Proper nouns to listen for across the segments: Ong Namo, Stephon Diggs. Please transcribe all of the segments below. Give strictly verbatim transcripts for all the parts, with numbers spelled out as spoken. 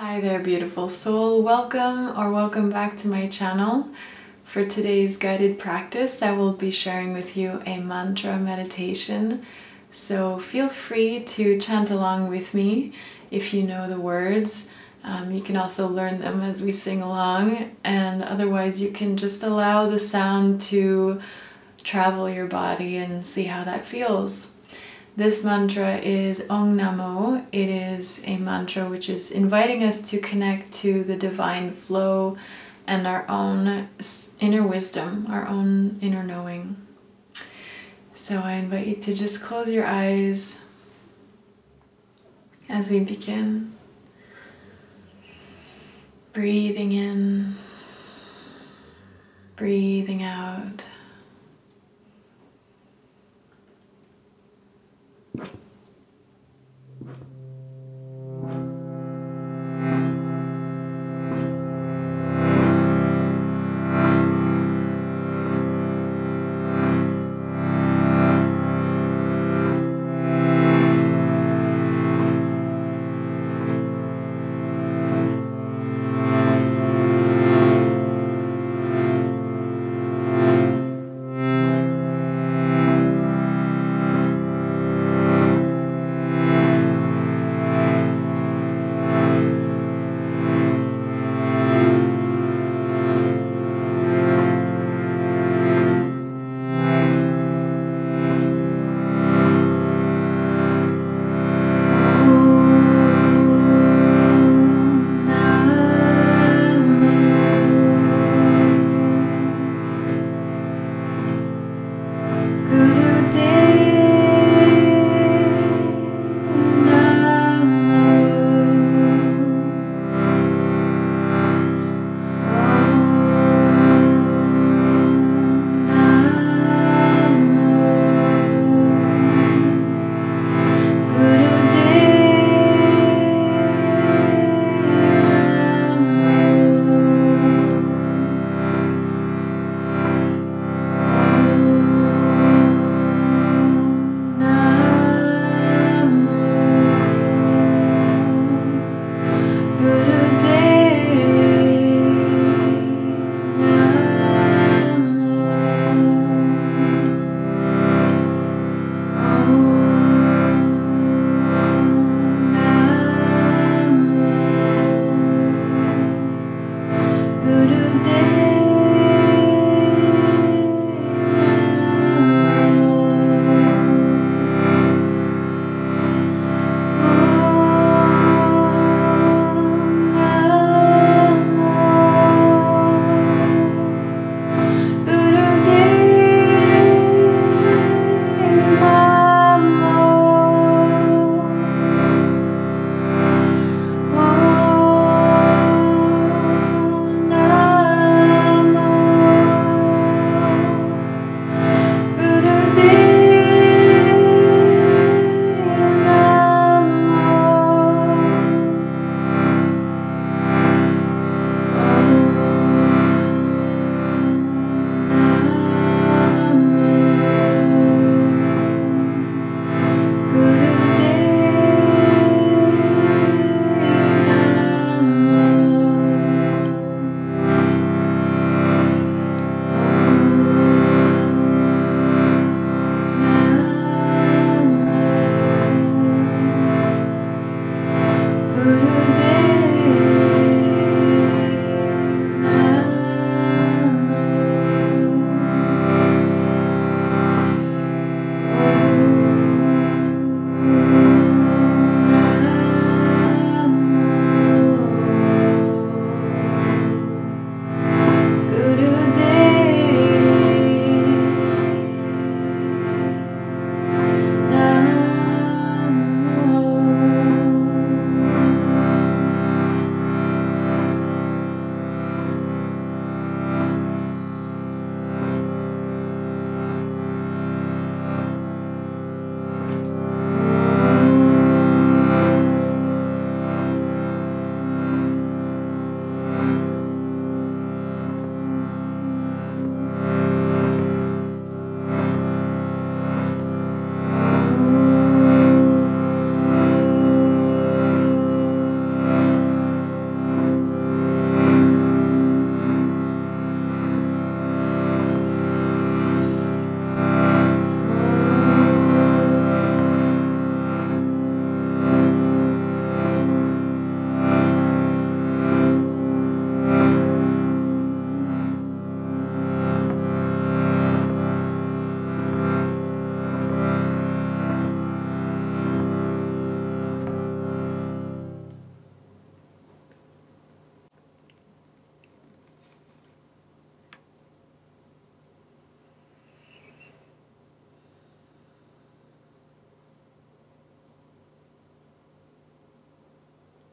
Hi there, beautiful soul. Welcome or welcome back to my channel. For today's guided practice, I will be sharing with you a mantra meditation. So feel free to chant along with me if you know the words. Um, you can also learn them as we sing along, and otherwise you can just allow the sound to travel your body and see how that feels. This mantra is Ong Namo. It is a mantra which is inviting us to connect to the divine flow and our own inner wisdom, our own inner knowing. So I invite you to just close your eyes as we begin. Breathing in, breathing out.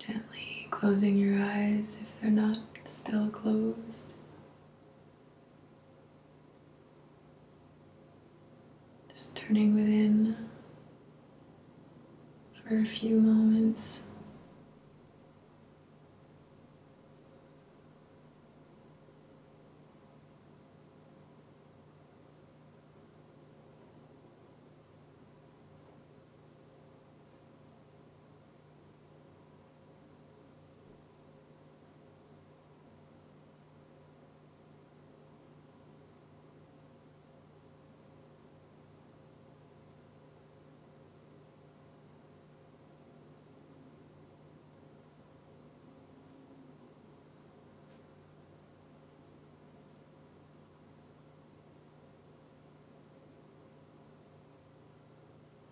Gently closing your eyes if they're not still closed. Just turning within for a few moments.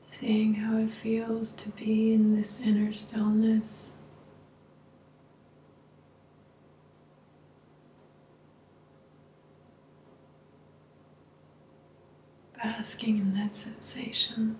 Seeing how it feels to be in this inner stillness. Basking in that sensation.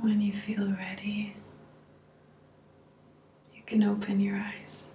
When you feel ready, you can open your eyes.